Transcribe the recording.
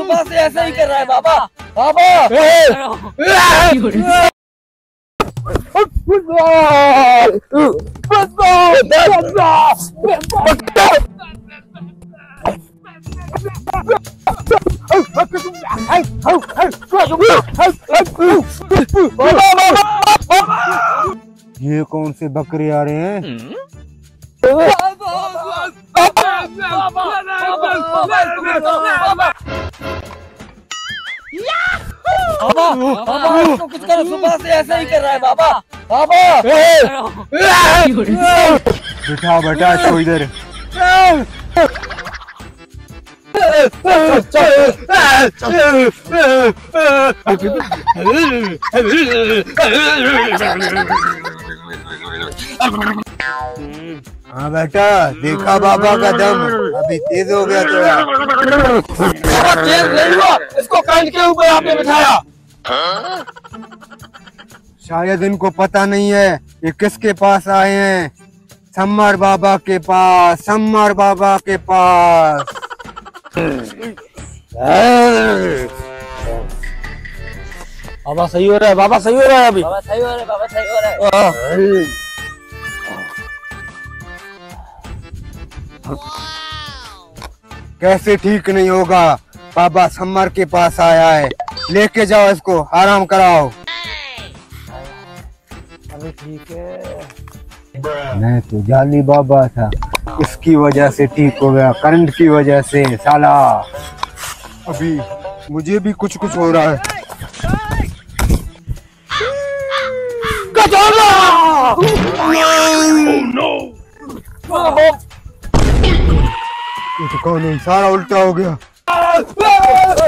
बस ऐसा ही कर रहा है बाबा बाबा ये कौन से बकरे आ रहे हैं? बाबा कुछ करो, सुबह से ऐसा ही कर रहा है बाबा बाबा। बिठा बेटा इसको इधर। हाँ बेटा, देखा बाबा का दम अभी तेज हो गया थोड़ा। तेज नहीं हुआ, इसको कान के ऊपर आपने बिठाया। शायद इनको पता नहीं है ये किसके पास आए हैं। सम्मर बाबा के पास, सम्मर बाबा के पास। बाबा सही हो रहा है, बाबा सही हो रहा है अभी। बाबा सही हो रहा है, बाबा सही हो रहा है। कैसे ठीक नहीं होगा? बाबा सम्मर के पास आया है, लेके जाओ इसको, आराम कराओ। अरे ठीक है, मैं तो जाली बाबा था, इसकी वजह से ठीक हो गया, करंट की वजह से साला। अभी मुझे भी कुछ कुछ हो रहा है। ये तो कौन है? सारा उल्टा हो गया।